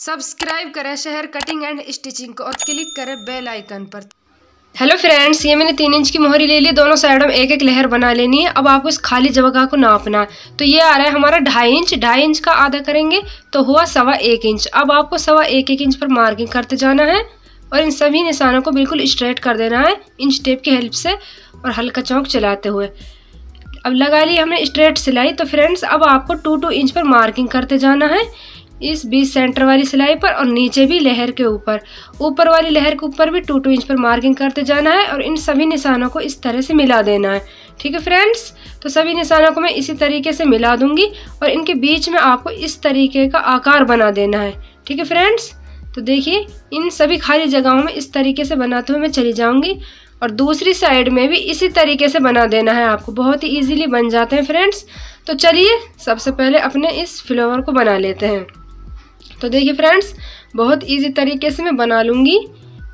Subscribe करें शहर cutting and stitching को और क्लिक करें बेल आइकन पर। हेलो फ्रेंड्स, ये मैंने 3 इंच की मोहरी ले ली, दोनों साइड में एक एक लहर बना लेनी है। अब आपको इस खाली जगह को नापना है। तो ये आ रहा है हमारा 2.5 इंच। 2.5 इंच का आधा करेंगे तो हुआ 1.25 इंच। अब आपको 1.25 इंच पर मार्किंग करते जाना है और इन सभी निशानों को बिल्कुल स्ट्रेट कर देना है इंच टेप की हेल्प से और हल्का चौक चलाते हुए। अब लगा ली हमने स्ट्रेट सिलाई। तो फ्रेंड्स अब आपको 2-2 इंच पर मार्किंग करते जाना है इस बीच सेंटर वाली सिलाई पर और नीचे भी लहर के ऊपर, ऊपर वाली लहर के ऊपर भी 2-2 इंच पर मार्किंग करते जाना है और इन सभी निशानों को इस तरह से मिला देना है। ठीक है फ्रेंड्स, तो सभी निशानों को मैं इसी तरीके से मिला दूंगी और इनके बीच में आपको इस तरीके का आकार बना देना है। ठीक है फ्रेंड्स, तो देखिए इन सभी खाली जगहों में इस तरीके से बनाते हुए मैं चली जाऊँगी और दूसरी साइड में भी इसी तरीके से बना देना है आपको। बहुत ही ईजिली बन जाते हैं फ्रेंड्स। तो चलिए सबसे पहले अपने इस फ्लावर को बना लेते हैं। तो देखिए फ्रेंड्स, बहुत इजी तरीके से मैं बना लूँगी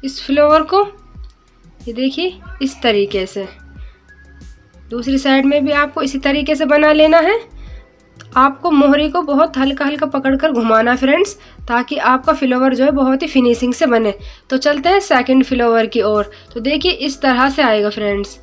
इस फ्लावर को। ये देखिए इस तरीके से दूसरी साइड में भी आपको इसी तरीके से बना लेना है। आपको मोहरी को बहुत हल्का हल्का पकड़कर घुमाना फ्रेंड्स, ताकि आपका फ्लावर जो है बहुत ही फिनिशिंग से बने। तो चलते हैं सेकंड फ्लावर की ओर। तो देखिए इस तरह से आएगा फ्रेंड्स।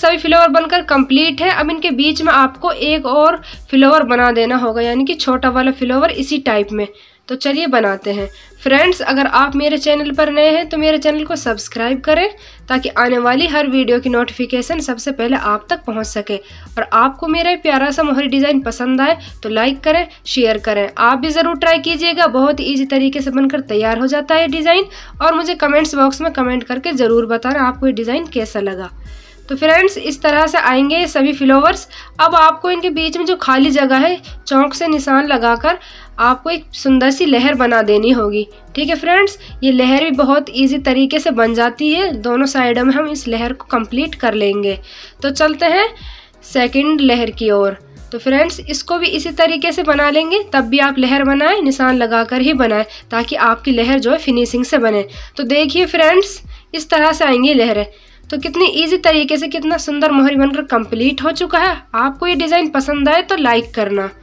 सभी फ्लावर बनकर कंप्लीट है। अब इनके बीच में आपको एक और फ्लावर बना देना होगा, यानी कि छोटा वाला फ्लावर इसी टाइप में। तो चलिए बनाते हैं फ्रेंड्स। अगर आप मेरे चैनल पर नए हैं तो मेरे चैनल को सब्सक्राइब करें ताकि आने वाली हर वीडियो की नोटिफिकेशन सबसे पहले आप तक पहुंच सके। और आपको मेरा प्यारा सा मोहरी डिज़ाइन पसंद आए तो लाइक करें, शेयर करें। आप भी ज़रूर ट्राई कीजिएगा, बहुत ईजी तरीके से बनकर तैयार हो जाता है डिज़ाइन। और मुझे कमेंट्स बॉक्स में कमेंट करके ज़रूर बताना आपको ये डिज़ाइन कैसा लगा। तो फ्रेंड्स इस तरह से आएंगे सभी फ्लावर्स। अब आपको इनके बीच में जो खाली जगह है चौक से निशान लगाकर आपको एक सुंदर सी लहर बना देनी होगी। ठीक है फ्रेंड्स, ये लहर भी बहुत इजी तरीके से बन जाती है। दोनों साइडों में हम इस लहर को कंप्लीट कर लेंगे। तो चलते हैं सेकंड लहर की ओर। तो फ्रेंड्स इसको भी इसी तरीके से बना लेंगे। तब भी आप लहर बनाएं, निशान लगाकर ही बनाएं, ताकि आपकी लहर जो है फिनिशिंग से बने। तो देखिए फ्रेंड्स इस तरह से आएंगी लहरें। तो कितनी इजी तरीके से कितना सुंदर मोहरी बनकर कंप्लीट हो चुका है। आपको ये डिज़ाइन पसंद आए तो लाइक करना।